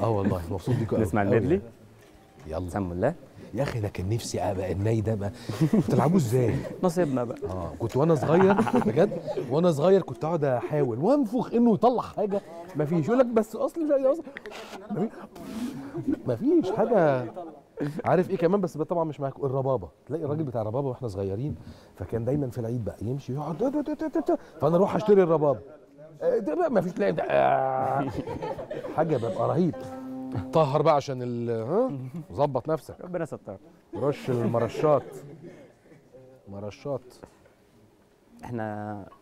والله مبسوط بيكوا. نسمع الميدلي، يلا سم الله. يا اخي انا كان نفسي ابقى الناي ده بقى، بتلعبوه ازاي؟ نصيبنا بقى. كنت وانا صغير بجد، وانا صغير كنت اقعد احاول وانفخ انه يطلع حاجه، مفيش. يقول لك بس اصل مش مفيش حاجه. عارف ايه كمان؟ بس طبعا مش معاك الربابه، تلاقي الراجل بتاع الربابه واحنا صغيرين، فكان دايما في العيد بقى يمشي يقعد، فانا اروح اشتري الربابه. ده بقى مفيش ده حاجه، ببقى رهيب. طهر بقى عشان ظبط نفسك، ربنا سترك. رش المرشات، مرشات. احنا